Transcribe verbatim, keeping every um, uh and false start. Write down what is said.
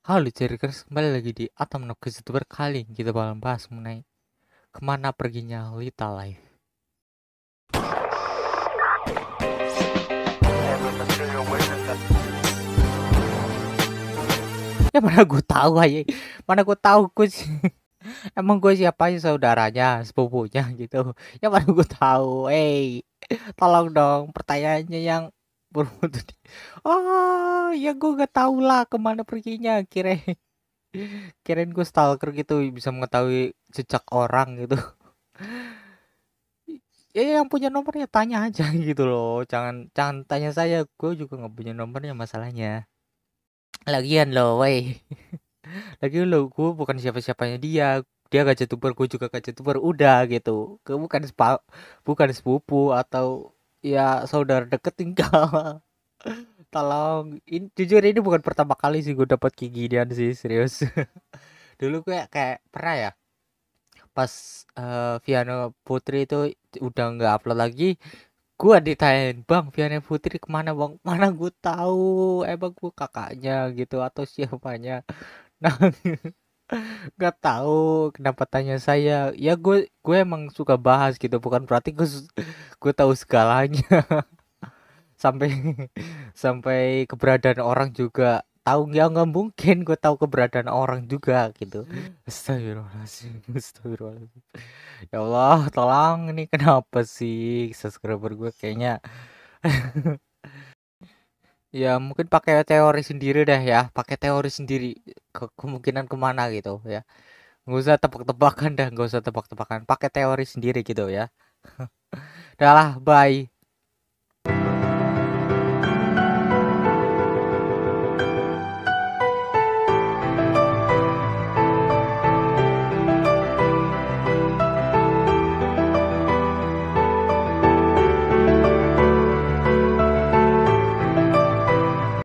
Halo Cerikers, kembali lagi di Atom Nokis Youtuber. Kali ini kita bakal bahas mengenai kemana perginya Lita Life. Ya mana gue tahu aja, mana gue tahu gue sih. Emang gue siapa sih, saudaranya, sepupunya gitu? Ya mana gue tahu. Hey, tolong dong pertanyaannya yang bermutu. Oh ya, gue gak tau lah kemana perginya. Kirain Kirain gue stalker gitu, bisa mengetahui jejak orang gitu. Ya yang punya nomornya tanya aja gitu loh. Jangan Jangan tanya saya, gue juga gak punya nomornya masalahnya. Lagian loh wey, Lagian loh gue bukan siapa-siapanya dia. Dia gak youtuber, gue juga gak youtuber. Udah gitu, gue bukan, sepa, bukan sepupu atau ya saudara deket, enggak. Tolong in, jujur ini bukan pertama kali sih gue dapat kayak ginian sih, serius. Dulu gue kayak pernah ya pas uh, Viano Putri itu udah nggak upload lagi, gue ditanyain, "Bang, Viano Putri kemana bang?" Mana gue tahu, emang gue kakaknya gitu atau siapanya. Nah nggak tahu kenapa tanya saya. Ya gue gue emang suka bahas gitu, bukan berarti gue gue tahu segalanya. sampai sampai keberadaan orang juga tahu, ya nggak mungkin gue tahu keberadaan orang juga gitu. Astagfirullahaladzim, astagfirullahaladzim. Ya Allah, tolong ini kenapa sih subscriber gue kayaknya. Ya mungkin pakai teori sendiri deh ya, pakai teori sendiri ke kemungkinan kemana gitu ya. Nggak usah tebak-tebakan dah, nggak usah tebak-tebakan, pakai teori sendiri gitu ya. Udah lah, bye.